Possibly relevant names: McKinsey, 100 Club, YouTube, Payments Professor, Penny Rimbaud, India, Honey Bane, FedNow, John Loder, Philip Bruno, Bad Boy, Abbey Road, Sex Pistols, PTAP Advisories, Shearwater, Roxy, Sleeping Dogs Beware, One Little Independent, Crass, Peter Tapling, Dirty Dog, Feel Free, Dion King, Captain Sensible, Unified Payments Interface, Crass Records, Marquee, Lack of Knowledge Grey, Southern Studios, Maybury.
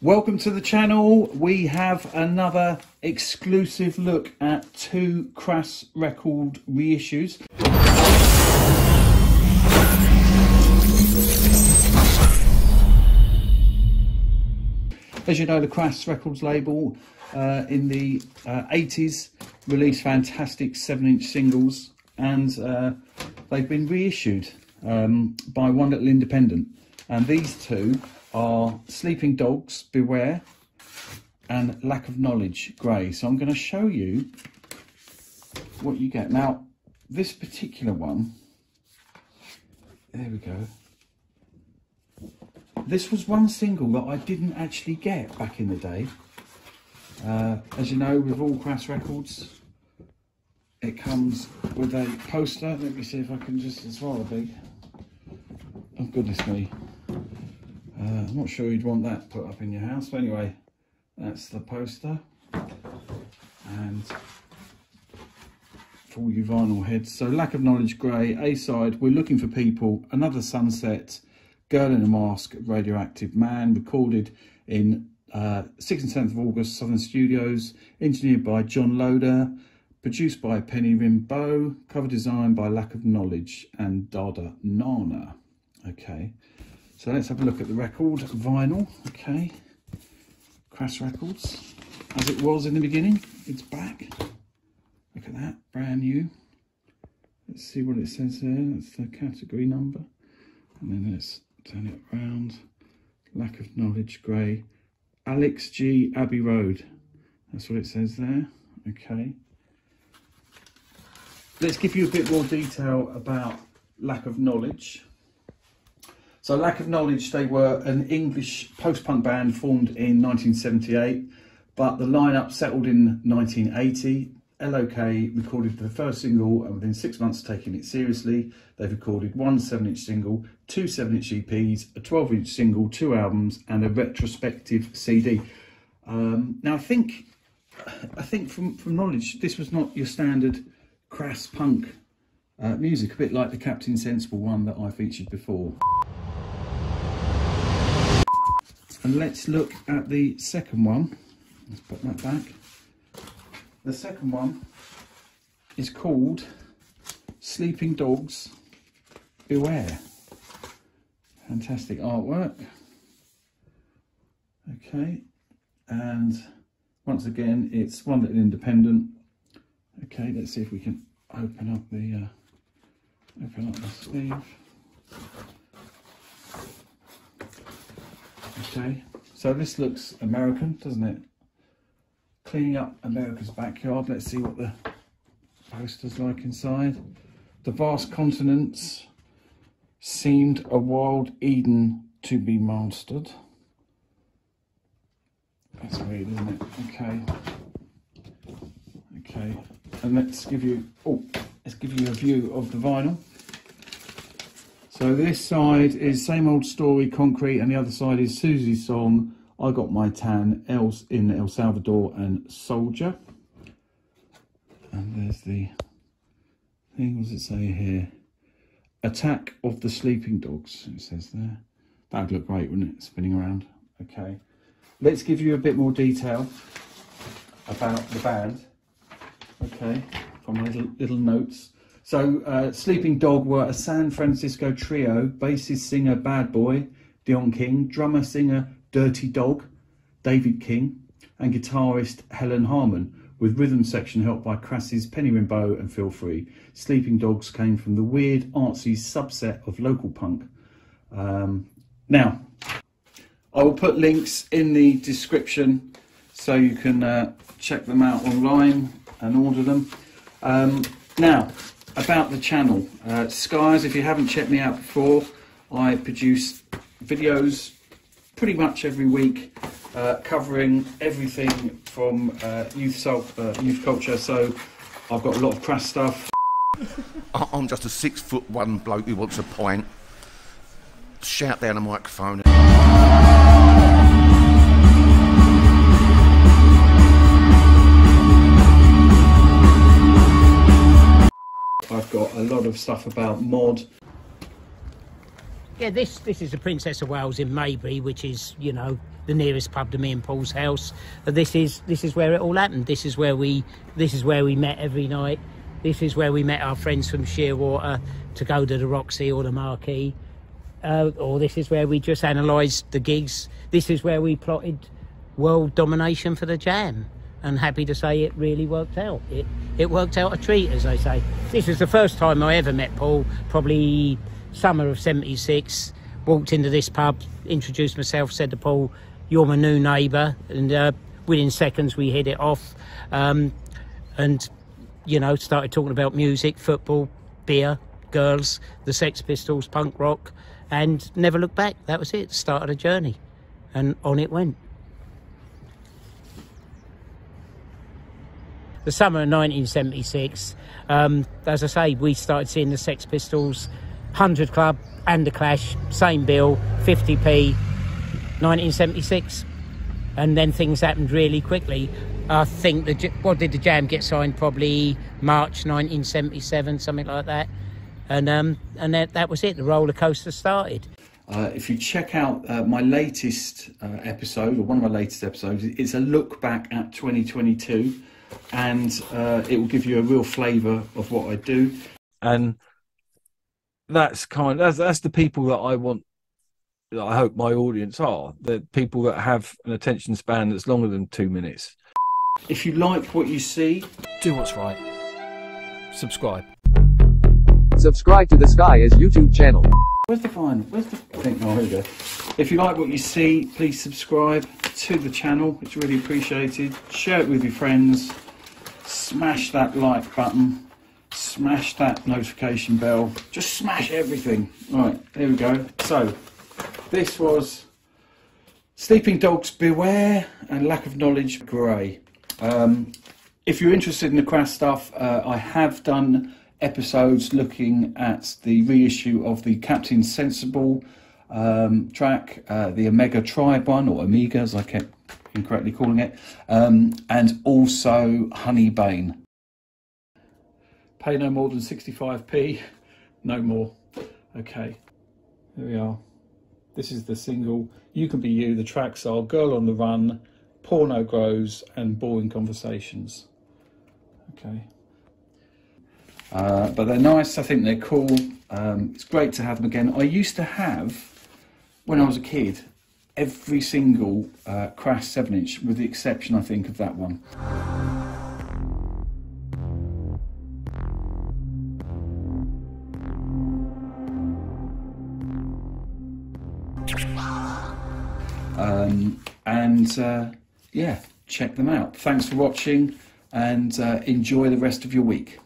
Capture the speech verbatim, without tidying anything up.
Welcome to the channel. We have another exclusive look at two Crass record reissues. As you know, the Crass Records label uh, in the uh, eighties released fantastic seven inch singles, and uh, they've been reissued um, by One Little Independent, and these two are Sleeping Dogs Beware and Lack of Knowledge Grey. So I'm going to show you what you get. Now, this particular one, there we go. This was one single that I didn't actually get back in the day. Uh, as you know, with all Crass Records, it comes with a poster. Let me see if I can just, it's rather big. Oh, goodness me. Uh, I'm not sure you'd want that put up in your house, but anyway, that's the poster. And for all you vinyl heads, so Lack of Knowledge Grey, A-side, We're Looking for People, Another Sunset, Girl in a Mask, Radioactive Man, recorded in uh, sixth and seventh of August, Southern Studios, engineered by John Loder, produced by Penny Rimbaud, cover design by Lack of Knowledge and Dada Nana. Okay. So let's have a look at the record vinyl. Okay, Crass Records, as it was in the beginning, it's back. Look at that, brand new. Let's see what it says there. That's the category number. And then let's turn it around. Lack of Knowledge Grey, Alex G, Abbey Road. That's what it says there. Okay. Let's give you a bit more detail about Lack of Knowledge. So Lack of Knowledge, they were an English post-punk band formed in nineteen seventy-eight, but the lineup settled in nineteen eighty. L O K recorded the first single, and within six months of taking it seriously, they've recorded one seven inch single, two seven inch E Ps, a twelve inch single, two albums, and a retrospective C D. Um, now I think, I think from, from Knowledge, this was not your standard Crass punk uh, music, a bit like the Captain Sensible one that I featured before. And let's look at the second one. Let's put that back. The second one is called Sleeping Dogs Beware. Fantastic artwork. Okay. And once again, it's One Little Independent. Okay, let's see if we can open up the uh, open up the sleeve. Okay, so this looks American, doesn't it? Cleaning up America's backyard. Let's see what the poster's like inside. The vast continents seemed a wild Eden to be mastered. That's weird, isn't it? Okay. Okay, and let's give you oh, let's give you a view of the vinyl. So this side is Same Old Story, Concrete, and the other side is Susie's Song, I Got My Tan, El, in El Salvador, and Soldier. And there's the thing, what does it say here? Attack of the Sleeping Dogs, it says there. That would look great, wouldn't it, spinning around? Okay, let's give you a bit more detail about the band. Okay, from my little, little notes. So uh, Sleeping Dog were a San Francisco trio, bassist singer Bad Boy, Dion King, drummer singer Dirty Dog, David King, and guitarist Helen Harmon, with rhythm section helped by Crass's Penny Rimbaud and Feel Free. Sleeping Dogs came from the weird artsy subset of local punk. Um, now, I will put links in the description so you can uh, check them out online and order them. Um, now. About the channel, uh, Skies, if you haven't checked me out before, I produce videos pretty much every week uh, covering everything from uh, youth self, uh, youth culture, so I've got a lot of Crass stuff. I'm just a six foot one bloke who wants a pint. Shout down a microphone. I've got a lot of stuff about mod. Yeah, this this is the Princess of Wales in Maybury, which is, you know, the nearest pub to me and Paul's house. This is this is where it all happened. This is where we this is where we met every night. This is where we met our friends from Shearwater to go to the Roxy or the Marquee. Uh, or this is where we just analysed the gigs. This is where we plotted world domination for the Jam. And happy to say it really worked out. It it worked out a treat, as they say. This was the first time I ever met Paul, probably summer of seventy-six. Walked into this pub, introduced myself, said to Paul, "You're my new neighbour," and uh, within seconds we hit it off. Um, and you know, started talking about music, football, beer, girls, the Sex Pistols, punk rock, and never looked back. That was it. Started a journey, and on it went. The summer of nineteen seventy-six, um, as I say, we started seeing the Sex Pistols, one hundred Club and the Clash, same bill, fifty p, nineteen seventy-six. And then things happened really quickly. I think, the, what did the Jam get signed? Probably March nineteen seventy-seven, something like that. And, um, and that, that was it, the roller coaster started. Uh, if you check out uh, my latest uh, episode, or one of my latest episodes, it's a look back at twenty twenty-two. And uh, it will give you a real flavour of what I do, and that's kind. That's, that's the people that I want. That I hope my audience are the people that have an attention span that's longer than two minutes. If you like what you see, do what's right. Subscribe. Subscribe to the Sky's YouTube channel. Where's the fine? Where's the? I think no, here we go. If you like what you see, please subscribe to the channel. It's really appreciated. Share it with your friends. Smash that like button. Smash that notification bell. Just smash everything. Right, there we go. So, this was Sleeping Dogs Beware and Lack of Knowledge Grey. Um, if you're interested in the Crass stuff, uh, I have done episodes looking at the reissue of the Captain Sensible um, track, uh, the Omega Tribe one, or Omega as I kept incorrectly calling it, um, and also Honey Bane. Pay no more than sixty-five p, no more. Okay, here we are. This is the single, You Can Be You. The tracks are Girl on the Run, Porno Grows, and Boring Conversations. Okay. Uh, but they're nice, I think they're cool. Um, it's great to have them again. I used to have, when I was a kid, every single uh, Crass seven inch, with the exception, I think, of that one. Um, and uh, yeah, check them out. Thanks for watching, and uh, enjoy the rest of your week.